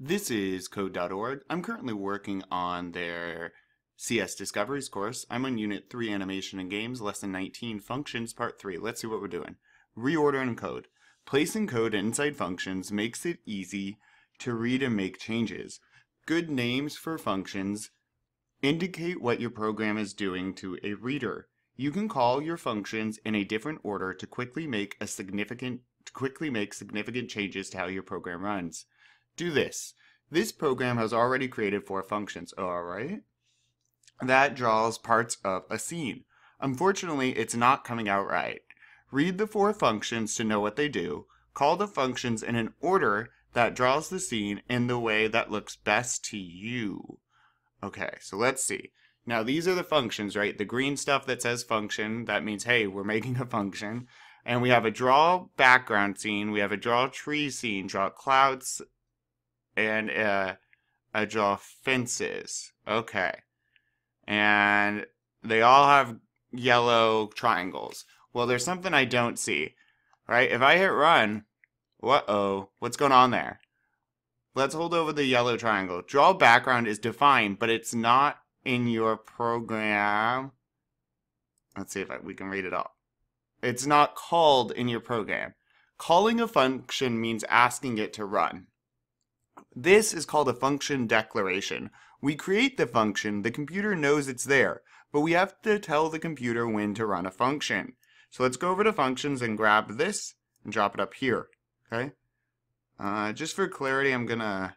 This is Code.org. I'm currently working on their CS Discoveries course. I'm on Unit 3 Animation and Games, Lesson 19, Functions, Part 3. Let's see what we're doing. Reordering code. Placing code inside functions makes it easy to read and make changes. Good names for functions indicate what your program is doing to a reader. You can call your functions in a different order to quickly make significant changes to how your program runs. Do this. This program has already created 4 functions, alright? That draws parts of a scene. Unfortunately, it's not coming out right. Read the 4 functions to know what they do. Call the functions in an order that draws the scene in the way that looks best to you. Okay, so let's see. Now these are the functions, right? The green stuff that says function, that means, hey, we're making a function. And we have a draw background scene, we have a draw tree scene, draw clouds, and I draw fences. Okay. And they all have yellow triangles. Well, there's something I don't see, right? If I hit run, uh-oh, what's going on there? Let's hold over the yellow triangle. Draw background is defined, but it's not in your program. Let's see if we can read it all. It's not called in your program. Calling a function means asking it to run. This is called a function declaration. We create the function, the computer knows it's there, but we have to tell the computer when to run a function. So let's go over to functions and grab this and drop it up here, okay? Just for clarity, I'm gonna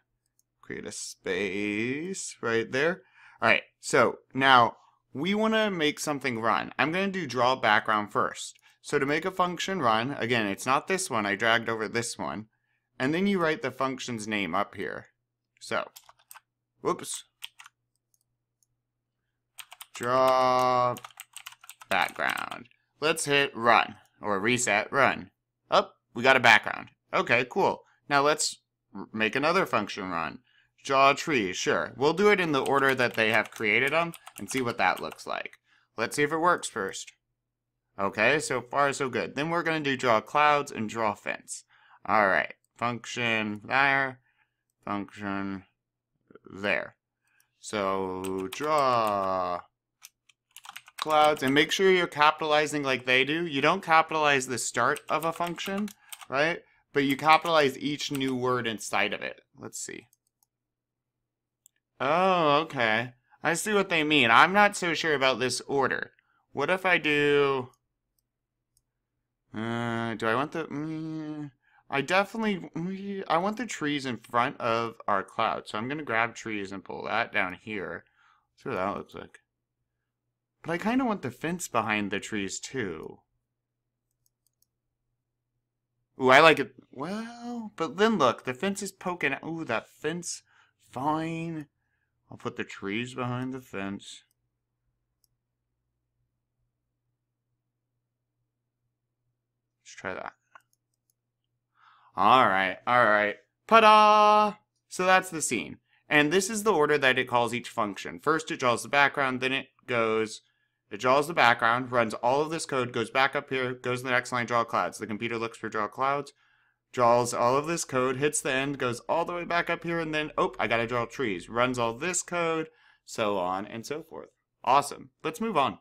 create a space right there. All right, so now we wanna make something run. I'm gonna do draw background first. So to make a function run, again, it's not this one, I dragged over this one. And then you write the function's name up here. So, whoops. Draw background. Let's hit run, or reset run. Oh, we got a background. Okay, cool. Now let's make another function run. Draw a tree, sure. We'll do it in the order that they have created them and see what that looks like. Let's see if it works first. Okay, so far so good. Then we're gonna do draw clouds and draw fence. All right. Function there, function there. So draw clouds, and make sure you're capitalizing like they do. You don't capitalize the start of a function, right? But you capitalize each new word inside of it. Let's see. Oh, okay. I see what they mean. I'm not so sure about this order. What if I do... do I want the... I want the trees in front of our cloud, so I'm going to grab trees and pull that down here. See what that looks like. But I kind of want the fence behind the trees, too. Ooh, I like it. Well, but then look, the fence is poking out. Ooh, that fence. Fine. I'll put the trees behind the fence. Let's try that. All right, ta-da! So that's the scene. And this is the order that it calls each function. First it draws the background, then it draws the background, runs all of this code, goes back up here, goes to the next line, draw clouds. The computer looks for draw clouds, draws all of this code, hits the end, goes all the way back up here, and then, oh, I gotta draw trees. Runs all this code, so on and so forth. Awesome, let's move on.